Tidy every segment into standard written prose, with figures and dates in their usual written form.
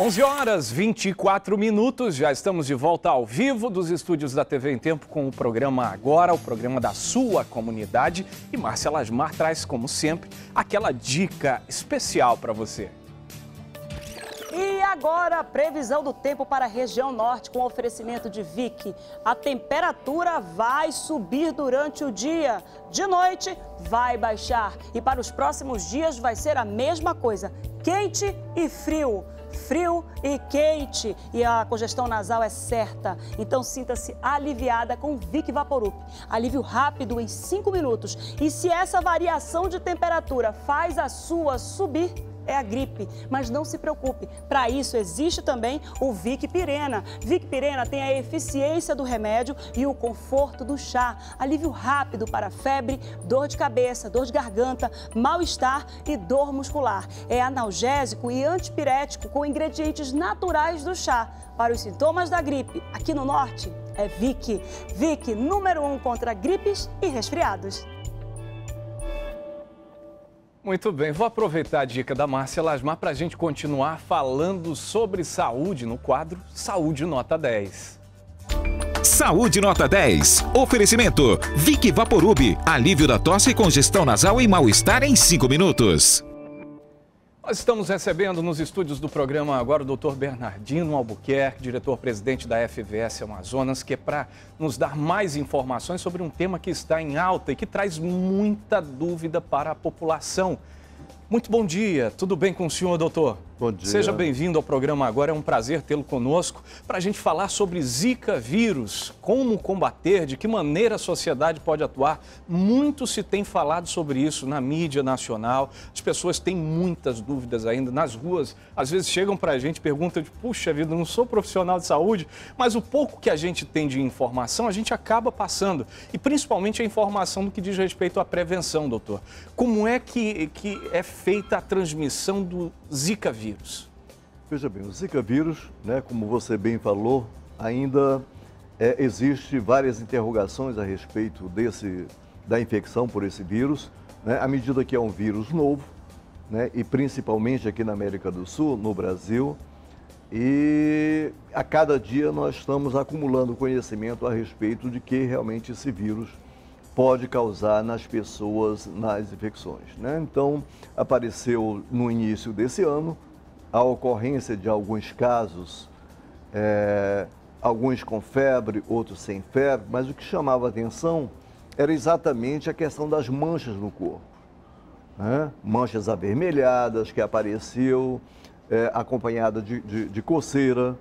11h24, já estamos de volta ao vivo dos estúdios da TV em Tempo com o programa Agora, o programa da sua comunidade. E Márcia Lasmar traz, como sempre, aquela dica especial para você. E agora, a previsão do tempo para a região norte com oferecimento de Vic. A temperatura vai subir durante o dia, de noite vai baixar. E para os próximos dias vai ser a mesma coisa, quente e frio. Frio e quente, e a congestão nasal é certa, então sinta-se aliviada com Vic Vaporup. Alívio rápido em 5 minutos. E se essa variação de temperatura faz a sua subir, é a gripe. Mas não se preocupe, para isso existe também o Vic Pirena. Vic Pirena tem a eficiência do remédio e o conforto do chá. Alívio rápido para febre, dor de cabeça, dor de garganta, mal-estar e dor muscular. É analgésico e antipirético com ingredientes naturais do chá. Para os sintomas da gripe, aqui no norte, é Vic. Vic, número 1 contra gripes e resfriados. Muito bem, vou aproveitar a dica da Márcia Lasmar para a gente continuar falando sobre saúde no quadro Saúde Nota 10. Saúde Nota 10. Oferecimento Vic Vaporub. Alívio da tosse, congestão nasal e mal-estar em 5 minutos. Nós estamos recebendo nos estúdios do programa agora o Dr. Bernardino Albuquerque, diretor-presidente da FVS Amazonas, que é para nos dar mais informações sobre um tema que está em alta e que traz muita dúvida para a população. Muito bom dia, tudo bem com o senhor, doutor? Bom dia. Seja bem-vindo ao programa agora, é um prazer tê-lo conosco para a gente falar sobre Zika vírus, como combater, de que maneira a sociedade pode atuar. Muito se tem falado sobre isso na mídia nacional, as pessoas têm muitas dúvidas ainda nas ruas, às vezes chegam para a gente e perguntam, de, puxa vida, não sou profissional de saúde, mas o pouco que a gente tem de informação a gente acaba passando, e principalmente a informação do que diz respeito à prevenção, doutor. Como é que é feita a transmissão do Zika vírus? Veja bem, o Zika vírus, né, como você bem falou, ainda existe várias interrogações a respeito da infecção por esse vírus, né, à medida que é um vírus novo, né, e principalmente aqui na América do Sul, no Brasil, e a cada dia nós estamos acumulando conhecimento a respeito de que realmente esse vírus pode causar nas pessoas, nas infecções, né? Então, apareceu no início desse ano a ocorrência de alguns casos, alguns com febre, outros sem febre, mas o que chamava atenção era exatamente a questão das manchas no corpo, né? Manchas avermelhadas que apareciam, acompanhada de coceira,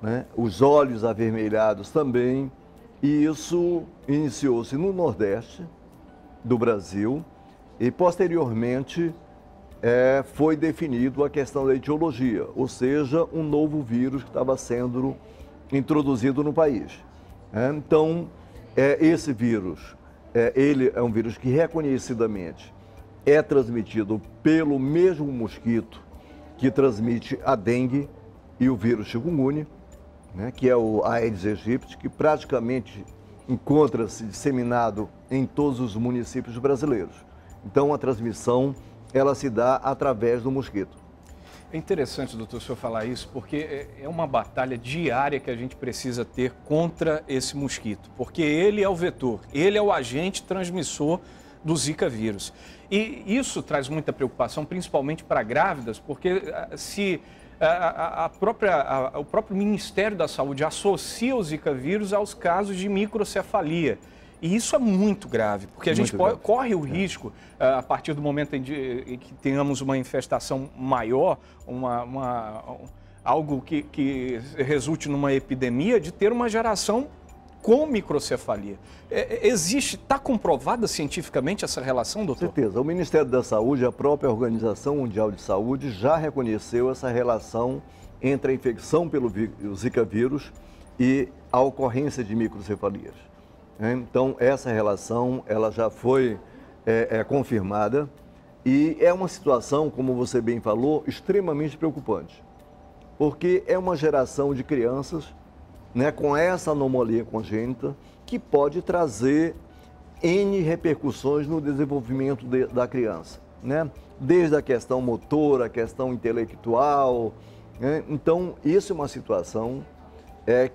né? Os olhos avermelhados também. E isso iniciou-se no Nordeste do Brasil e, posteriormente, foi definido a questão da etiologia, ou seja, um novo vírus que estava sendo introduzido no país. Então, esse vírus, ele é um vírus que reconhecidamente é transmitido pelo mesmo mosquito que transmite a dengue e o vírus chikungunya, né, que é o Aedes aegypti, que praticamente encontra-se disseminado em todos os municípios brasileiros. Então, a transmissão, ela se dá através do mosquito. É interessante, doutor, o senhor falar isso, porque é uma batalha diária que a gente precisa ter contra esse mosquito, porque ele é o vetor, ele é o agente transmissor do Zika vírus. E isso traz muita preocupação, principalmente para grávidas, porque se o próprio Ministério da Saúde associa o Zika vírus aos casos de microcefalia. E isso é muito grave, porque a gente corre o risco, a partir do momento em que tenhamos uma infestação maior, algo que resulte numa epidemia, de ter uma geração com microcefalia. Está comprovada cientificamente essa relação, doutor? Com certeza. O Ministério da Saúde, a própria Organização Mundial de Saúde, já reconheceu essa relação entre a infecção pelo Zika vírus e a ocorrência de microcefalias. Então, essa relação ela já foi confirmada, e é uma situação, como você bem falou, extremamente preocupante, porque é uma geração de crianças, né, com essa anomalia congênita, que pode trazer N repercussões no desenvolvimento da criança, né? Desde a questão motora, a questão intelectual, Então, isso é uma situação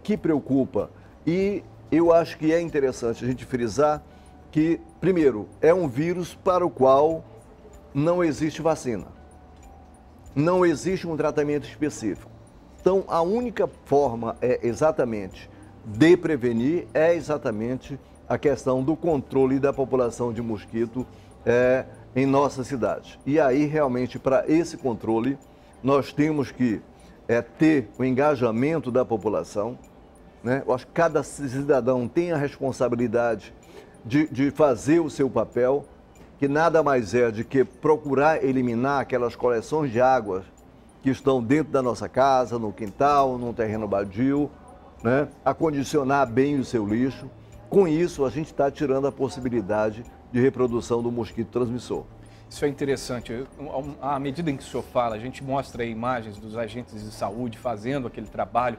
que preocupa. E eu acho que é interessante a gente frisar que, primeiro, é um vírus para o qual não existe vacina. Não existe um tratamento específico. Então, a única forma exatamente de prevenir é exatamente a questão do controle da população de mosquito em nossa cidade. E aí, realmente, para esse controle, nós temos que ter o engajamento da população, né? Eu acho que cada cidadão tem a responsabilidade de fazer o seu papel, que nada mais é de que procurar eliminar aquelas coleções de águas que estão dentro da nossa casa, no quintal, num terreno baldio, né? Acondicionar bem o seu lixo. Com isso, a gente está tirando a possibilidade de reprodução do mosquito transmissor. Isso é interessante. À medida em que o senhor fala, a gente mostra aí imagens dos agentes de saúde fazendo aquele trabalho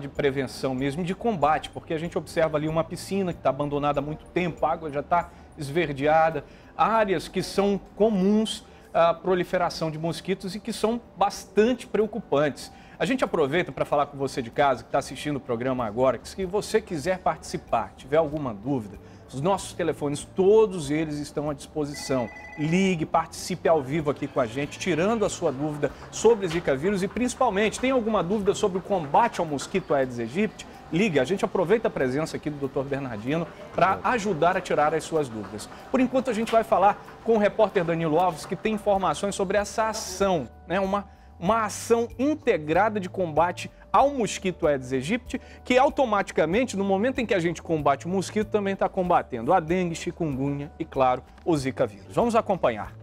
de prevenção mesmo, de combate, porque a gente observa ali uma piscina que está abandonada há muito tempo, a água já está esverdeada, áreas que são comuns à proliferação de mosquitos e que são bastante preocupantes. A gente aproveita para falar com você de casa, que está assistindo o programa agora, que se você quiser participar, tiver alguma dúvida, os nossos telefones, todos eles estão à disposição. Ligue, participe ao vivo aqui com a gente, tirando a sua dúvida sobre Zika vírus e, principalmente, tem alguma dúvida sobre o combate ao mosquito Aedes aegypti? Ligue, a gente aproveita a presença aqui do Dr. Bernardino para ajudar a tirar as suas dúvidas. Por enquanto, a gente vai falar com o repórter Danilo Alves, que tem informações sobre essa ação, né? Uma ação integrada de combate ao mosquito Aedes aegypti, que automaticamente, no momento em que a gente combate o mosquito, também está combatendo a dengue, chikungunya e, claro, o Zika vírus. Vamos acompanhar.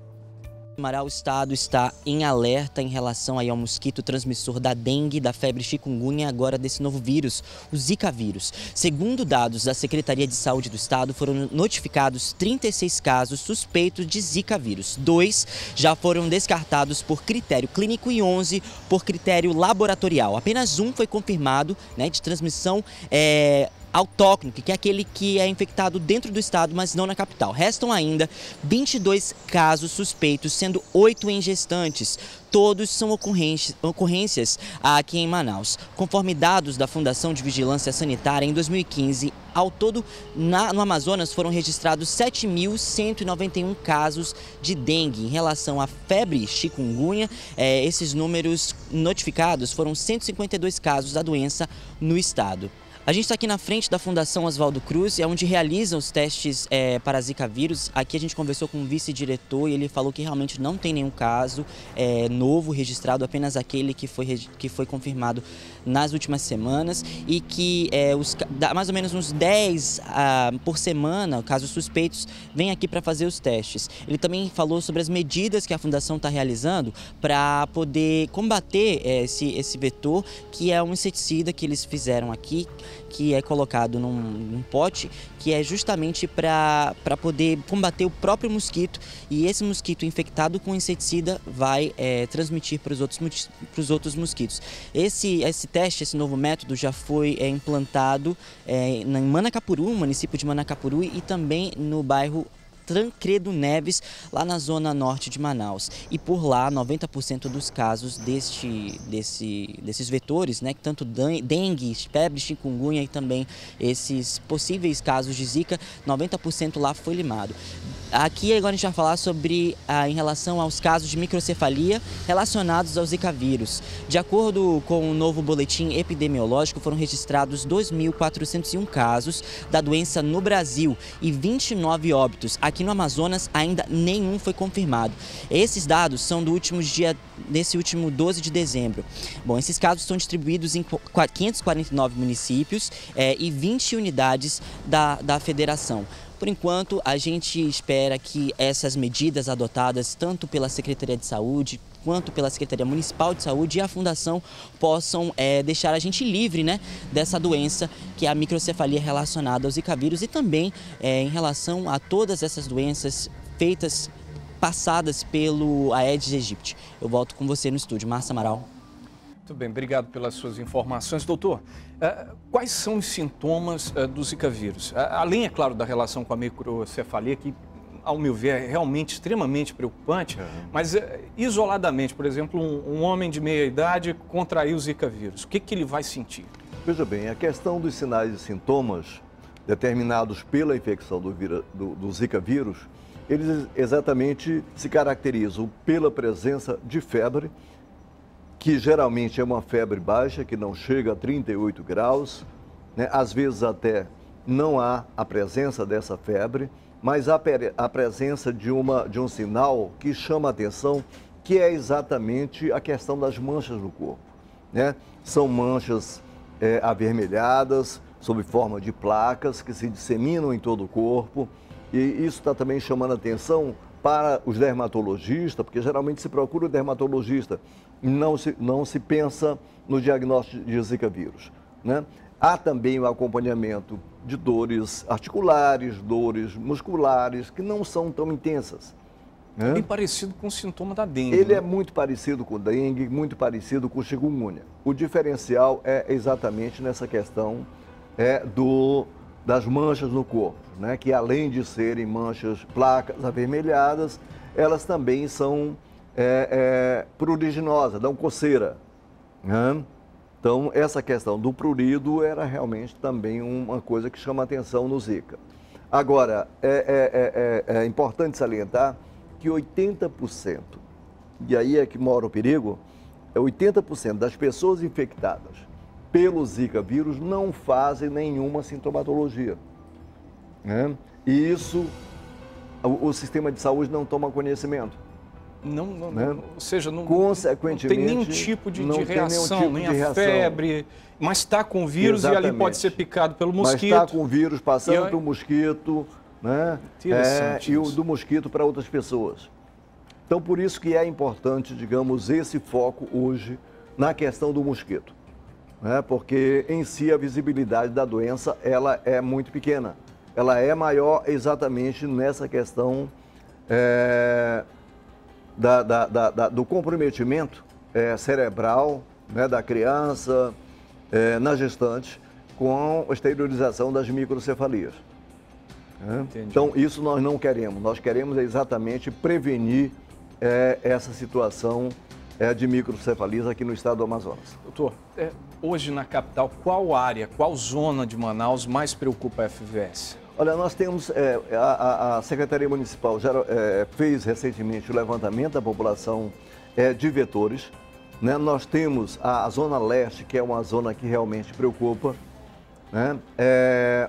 Amaral, o estado está em alerta em relação aí ao mosquito transmissor da dengue, da febre chikungunya e agora desse novo vírus, o Zika vírus. Segundo dados da Secretaria de Saúde do Estado, foram notificados 36 casos suspeitos de Zika vírus. 2 já foram descartados por critério clínico e 11 por critério laboratorial. Apenas um foi confirmado, né, de transmissão autóctone, que é aquele que é infectado dentro do estado, mas não na capital. Restam ainda 22 casos suspeitos, sendo 8 em gestantes. Todos são ocorrências aqui em Manaus. Conforme dados da Fundação de Vigilância Sanitária, em 2015, ao todo, no Amazonas foram registrados 7.191 casos de dengue. Em relação à febre chikungunya, esses números notificados foram 152 casos da doença no estado. A gente está aqui na frente da Fundação Oswaldo Cruz, é onde realizam os testes para Zika vírus. Aqui a gente conversou com o vice-diretor e ele falou que realmente não tem nenhum caso novo registrado, apenas aquele que foi confirmado nas últimas semanas e que mais ou menos uns 10 por semana, casos suspeitos, vêm aqui para fazer os testes. Ele também falou sobre as medidas que a Fundação está realizando para poder combater esse vetor, que é um inseticida que eles fizeram aqui, que é colocado num pote, que é justamente para poder combater o próprio mosquito, e esse mosquito infectado com inseticida vai transmitir para os outros mosquitos. Esse teste, esse novo método já foi implantado em Manacapuru, município de Manacapuru, e também no bairro Trancredo Neves, lá na zona norte de Manaus. E por lá, 90% dos casos desses vetores, né, tanto dengue, febre, chikungunya e também esses possíveis casos de Zika, 90% lá foi limado. Aqui agora a gente vai falar sobre, em relação aos casos de microcefalia relacionados ao Zika vírus. De acordo com o novo boletim epidemiológico, foram registrados 2.401 casos da doença no Brasil e 29 óbitos. Aqui no Amazonas ainda nenhum foi confirmado. Esses dados são do último dia, desse último 12 de dezembro. Bom, esses casos são distribuídos em 549 municípios e 20 unidades da federação. Por enquanto, a gente espera que essas medidas adotadas tanto pela Secretaria de Saúde quanto pela Secretaria Municipal de Saúde e a Fundação possam deixar a gente livre, né, dessa doença, que é a microcefalia relacionada ao Zika vírus, e também em relação a todas essas doenças passadas pelo Aedes aegypti. Eu volto com você no estúdio. Márcia Amaral. Muito bem, obrigado pelas suas informações. Doutor, quais são os sintomas do Zika vírus? Além, é claro, da relação com a microcefalia, que ao meu ver, é realmente extremamente preocupante, mas isoladamente, por exemplo, um homem de meia idade contraiu o Zika vírus, o que, que ele vai sentir? Veja bem, a questão dos sinais e sintomas determinados pela infecção do Zika vírus, eles exatamente se caracterizam pela presença de febre, que geralmente é uma febre baixa, que não chega a 38 graus, né? Às vezes até não há a presença dessa febre, mas há a presença de um sinal que chama a atenção, que é exatamente a questão das manchas no corpo, né? São manchas avermelhadas, sob forma de placas, que se disseminam em todo o corpo, e isso está também chamando a atenção para os dermatologistas, porque geralmente se procura o dermatologista, não se pensa no diagnóstico de Zika vírus, né? Há também o acompanhamento de dores articulares, dores musculares, que não são tão intensas. É bem parecido com o sintoma da dengue. Ele é muito parecido com dengue, muito parecido com chikungunya. O diferencial é exatamente nessa questão das manchas no corpo, né? Que além de serem manchas, placas avermelhadas, elas também são pruriginosas, dão coceira. Né? Então, essa questão do prurido era realmente também uma coisa que chama atenção no Zika. Agora, é importante salientar que 80%, e aí é que mora o perigo, 80% das pessoas infectadas pelo Zika vírus não fazem nenhuma sintomatologia, né? E isso, o sistema de saúde não toma conhecimento. Né? Ou seja, consequentemente, não tem nenhum tipo de reação, tipo nem a reação. Febre, mas está com vírus. Exatamente. E ali pode ser picado pelo mosquito. Mas está com vírus passando para o mosquito, né? E o do mosquito para outras pessoas. Então, por isso que é importante, digamos, esse foco hoje na questão do mosquito, né? Porque em si a visibilidade da doença, ela é muito pequena. Ela é maior exatamente nessa questão do comprometimento cerebral, né, da criança, na gestante, com a exteriorização das microcefalias. Então, isso nós não queremos. Nós queremos exatamente prevenir essa situação de microcefalias aqui no estado do Amazonas. Doutor, hoje na capital, qual área, qual zona de Manaus mais preocupa a FVS? Olha, nós temos, a Secretaria Municipal já fez recentemente o levantamento da população de vetores, né? Nós temos a Zona Leste, que é uma zona que realmente preocupa, né?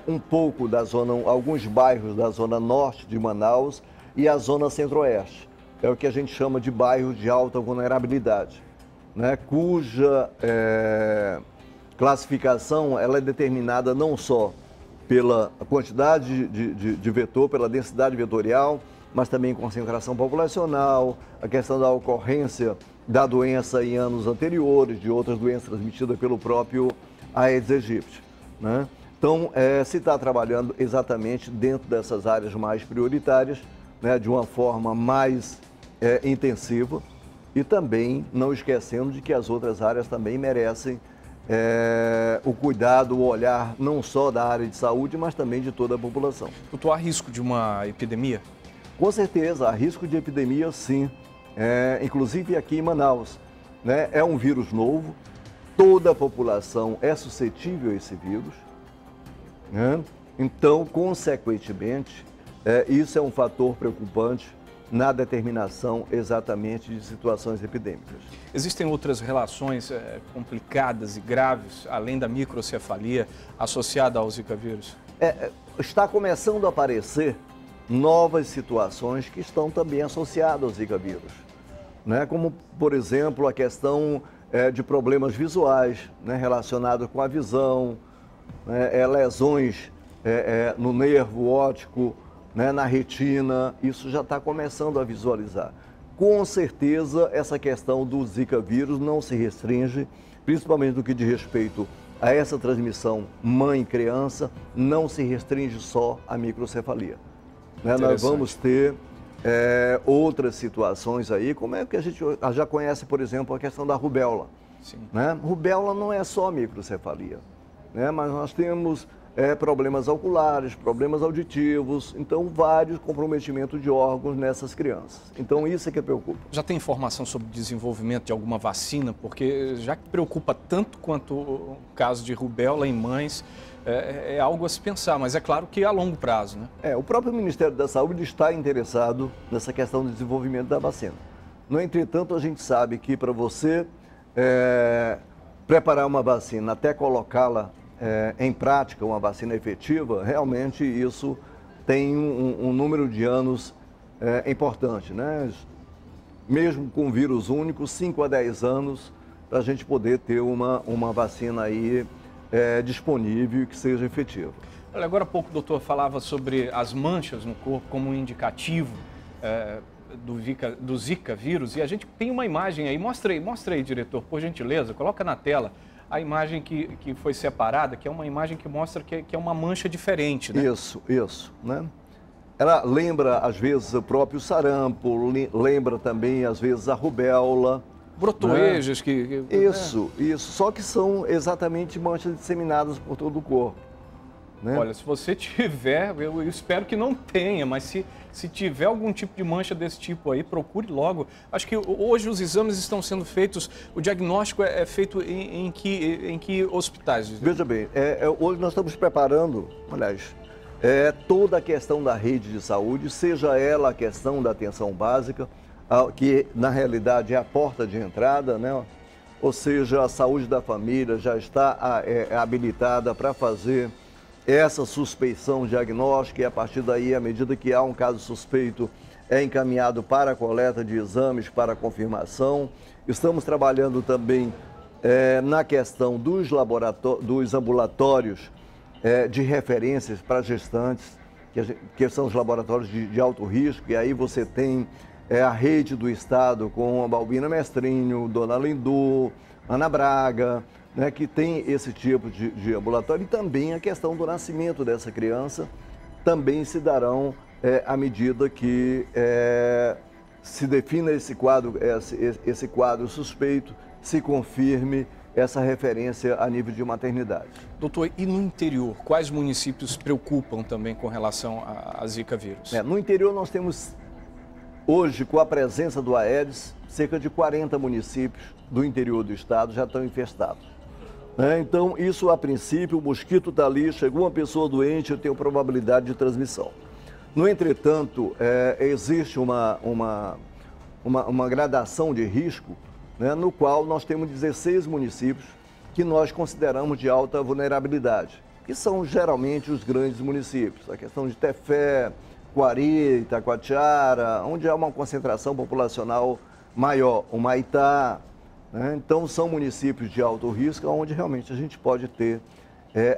Um pouco da zona, alguns bairros da Zona Norte de Manaus e a Zona Centro-Oeste. É o que a gente chama de bairros de alta vulnerabilidade, né? Cuja classificação ela é determinada não só pela quantidade de vetor, pela densidade vetorial, mas também concentração populacional, a questão da ocorrência da doença em anos anteriores, de outras doenças transmitidas pelo próprio Aedes aegypti, né? Então, se está trabalhando exatamente dentro dessas áreas mais prioritárias, né, de uma forma mais intensiva, e também não esquecendo de que as outras áreas também merecem o cuidado, o olhar não só da área de saúde, mas também de toda a população. Doutor, há risco de uma epidemia? Com certeza, há risco de epidemia, sim. Inclusive aqui em Manaus, né? É um vírus novo, toda a população é suscetível a esse vírus, né? Então, consequentemente, isso é um fator preocupante na determinação exatamente de situações epidêmicas. Existem outras relações complicadas e graves, além da microcefalia, associada ao Zika vírus? Está começando a aparecer novas situações que estão também associadas ao Zika vírus, né? Como, por exemplo, a questão de problemas visuais, né? Relacionados com a visão, né? Lesões no nervo óptico, né, na retina, isso já está começando a visualizar. Com certeza, essa questão do Zika vírus não se restringe, principalmente no que diz respeito a essa transmissão mãe-criança, não se restringe só à microcefalia, né? Nós vamos ter outras situações aí, como é que a gente já conhece, por exemplo, a questão da rubéola. Sim. Né? Rubéola não é só microcefalia, né? Mas nós temos problemas oculares, problemas auditivos, então vários comprometimentos de órgãos nessas crianças. Então isso é que preocupa. Já tem informação sobre o desenvolvimento de alguma vacina? Porque já que preocupa tanto quanto o caso de rubéola em mães, é algo a se pensar, mas é claro que é a longo prazo, né? O próprio Ministério da Saúde está interessado nessa questão do desenvolvimento da vacina. No entretanto, a gente sabe que para você preparar uma vacina até colocá-la em prática, uma vacina efetiva, realmente isso tem um número de anos importante, né? Mesmo com vírus único, 5 a 10 anos, para a gente poder ter uma vacina aí disponível e que seja efetiva. Olha, agora há pouco o doutor falava sobre as manchas no corpo como um indicativo do Zika vírus, e a gente tem uma imagem aí, mostra aí, diretor, por gentileza, coloca na tela a imagem que foi separada, que é uma imagem que mostra que é uma mancha diferente, né? Isso, né? Ela lembra, às vezes, o próprio sarampo, lembra também, às vezes, a rubéola. Brotoejas, né? Isso, só que são exatamente manchas disseminadas por todo o corpo, né? Olha, se você tiver, eu espero que não tenha, mas se tiver algum tipo de mancha desse tipo aí, procure logo. Acho que hoje os exames estão sendo feitos, o diagnóstico é feito em que hospitais? Veja bem, hoje nós estamos preparando, aliás, toda a questão da rede de saúde, seja ela a questão da atenção básica, que na realidade é a porta de entrada, né? Ou seja, a saúde da família já está habilitada para fazer essa suspeição diagnóstica, e a partir daí, à medida que há um caso suspeito, é encaminhado para a coleta de exames, para a confirmação. Estamos trabalhando também na questão dos ambulatórios de referências para gestantes, que são os laboratórios de alto risco, e aí você tem a rede do Estado com a Balbina Mestrinho, Dona Lindu, Ana Braga, né, que tem esse tipo de ambulatório, e também a questão do nascimento dessa criança também se darão à medida que se defina esse quadro suspeito, se confirme essa referência a nível de maternidade. Doutor, e no interior, quais municípios preocupam também com relação a Zika vírus? No interior nós temos hoje, com a presença do Aedes, cerca de 40 municípios do interior do estado já estão infestados. Então, isso a princípio, o mosquito está ali, chegou uma pessoa doente, eu tenho probabilidade de transmissão. No entretanto, existe uma gradação de risco, né, no qual nós temos 16 municípios que nós consideramos de alta vulnerabilidade, que são geralmente os grandes municípios. A questão de Tefé, Quari, Itacoatiara, onde há uma concentração populacional maior, o Maitá, né? Então, são municípios de alto risco, onde realmente a gente pode ter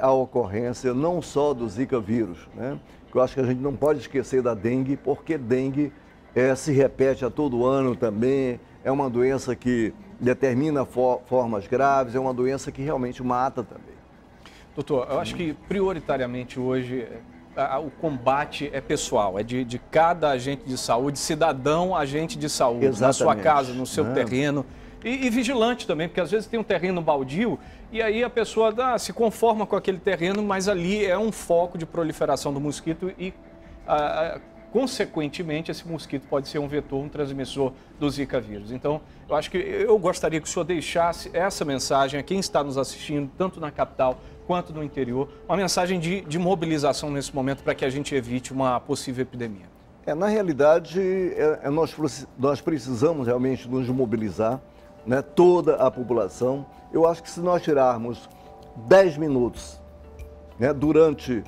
a ocorrência não só do Zika vírus, né? Eu acho que a gente não pode esquecer da dengue, porque dengue se repete a todo ano também, é uma doença que determina formas graves, é uma doença que realmente mata também. Doutor, eu acho que prioritariamente hoje o combate é pessoal, é de cada agente de saúde, cidadão, agente de saúde, exatamente, na sua casa, no seu terreno. E vigilante também, porque às vezes tem um terreno baldio e aí a pessoa se conforma com aquele terreno, mas ali é um foco de proliferação do mosquito e, consequentemente, esse mosquito pode ser um vetor, um transmissor do Zika vírus. Então, eu acho que eu gostaria que o senhor deixasse essa mensagem a quem está nos assistindo, tanto na capital quanto no interior, uma mensagem de mobilização nesse momento para que a gente evite uma possível epidemia. Na realidade, nós precisamos realmente nos mobilizar, né, toda a população. Eu acho que se nós tirarmos 10 minutos, né, durante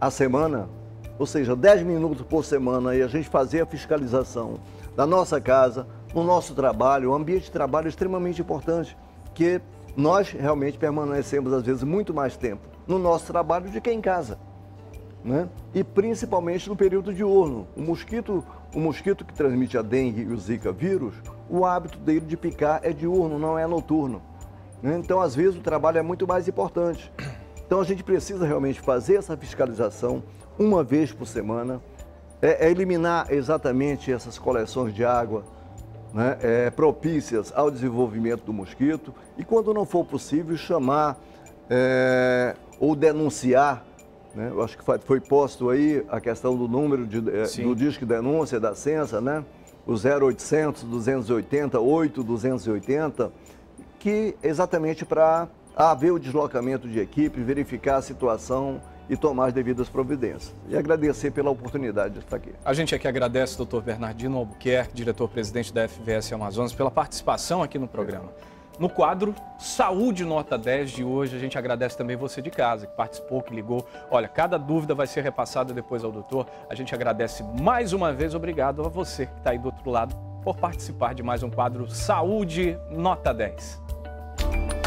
a semana, ou seja, 10 minutos por semana, e a gente fazer a fiscalização da nossa casa, no nosso trabalho, o ambiente de trabalho é extremamente importante, que nós realmente permanecemos, às vezes, muito mais tempo no nosso trabalho do que em casa, né? E principalmente no período diurno. O mosquito que transmite a dengue e o Zika vírus, o hábito dele de picar é diurno, não é noturno. Então, às vezes, o trabalho é muito mais importante. Então, a gente precisa realmente fazer essa fiscalização uma vez por semana, eliminar exatamente essas coleções de água, né, propícias ao desenvolvimento do mosquito, e, quando não for possível, chamar ou denunciar, né? Eu acho que foi posto aí a questão do número do disco de denúncia da Sensa, né? O 0800 280 8280, que é exatamente para haver o deslocamento de equipe, verificar a situação e tomar as devidas providências. E agradecer pela oportunidade de estar aqui. A gente aqui agradece o Dr. Bernardino Albuquerque, diretor-presidente da FVS Amazonas, pela participação aqui no programa. No quadro Saúde Nota 10 de hoje, a gente agradece também você de casa, que participou, que ligou. Olha, cada dúvida vai ser repassada depois ao doutor. A gente agradece mais uma vez. Obrigado a você que está aí do outro lado por participar de mais um quadro Saúde Nota 10.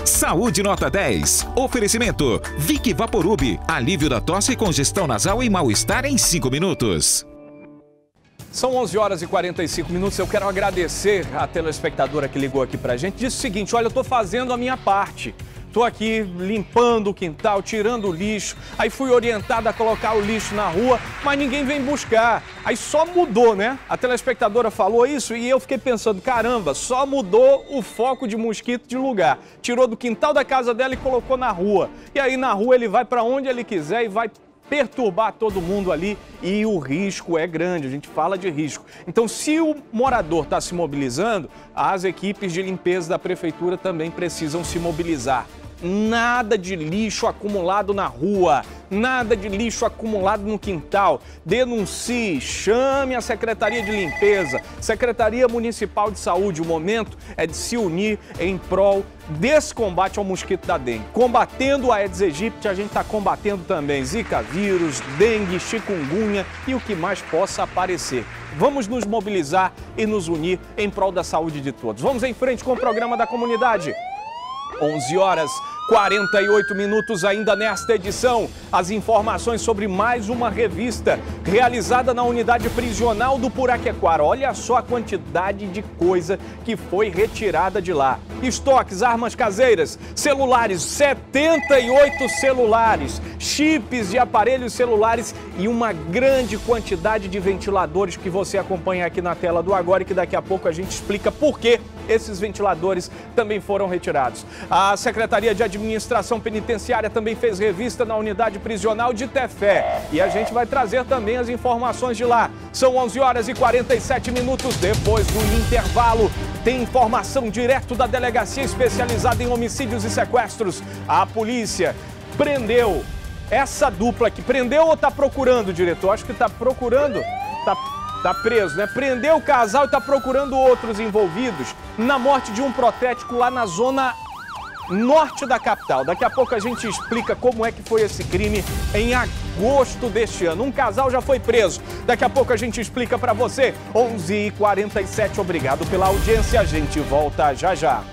Saúde Nota 10. Oferecimento Vick Vaporub. Alívio da tosse, congestão nasal e mal-estar em 5 minutos. São 11 horas e 45 minutos. Eu quero agradecer a telespectadora que ligou aqui pra gente. Disse o seguinte: olha, eu tô fazendo a minha parte. Tô aqui limpando o quintal, tirando o lixo. Aí fui orientada a colocar o lixo na rua, mas ninguém vem buscar. Aí só mudou, né? A telespectadora falou isso e eu fiquei pensando, caramba, só mudou o foco de mosquito de lugar. Tirou do quintal da casa dela e colocou na rua. E aí na rua ele vai pra onde ele quiser e vai perturbar todo mundo ali, e o risco é grande, a gente fala de risco. Então, se o morador está se mobilizando, as equipes de limpeza da prefeitura também precisam se mobilizar. Nada de lixo acumulado na rua, nada de lixo acumulado no quintal. Denuncie, chame a Secretaria de Limpeza, Secretaria Municipal de Saúde. O momento é de se unir em prol desse combate ao mosquito da dengue. Combatendo a Aedes aegypti, a gente está combatendo também Zika vírus, dengue, chikungunya e o que mais possa aparecer. Vamos nos mobilizar e nos unir em prol da saúde de todos. Vamos em frente com o programa da comunidade. 11 horas, 48 minutos ainda nesta edição. As informações sobre mais uma revista realizada na unidade prisional do Puraquequara. Olha só a quantidade de coisa que foi retirada de lá. Estoques, armas caseiras, celulares, 78 celulares, chips de aparelhos celulares e uma grande quantidade de ventiladores que você acompanha aqui na tela do agora e que daqui a pouco a gente explica por que esses ventiladores também foram retirados. A Secretaria de Administração Penitenciária também fez revista na unidade prisional de Tefé. E a gente vai trazer também as informações de lá. São 11 horas e 47 minutos depois do intervalo. Tem informação direto da Delegacia Especializada em Homicídios e Sequestros. A polícia prendeu essa dupla aqui. Prendeu ou está procurando, diretor? Acho que está procurando. Está preso, né? Prendeu o casal e está procurando outros envolvidos na morte de um protético lá na zona norte da capital. Daqui a pouco a gente explica como é que foi esse crime em agosto deste ano. Um casal já foi preso. Daqui a pouco a gente explica para você. 11h47, obrigado pela audiência. A gente volta já já.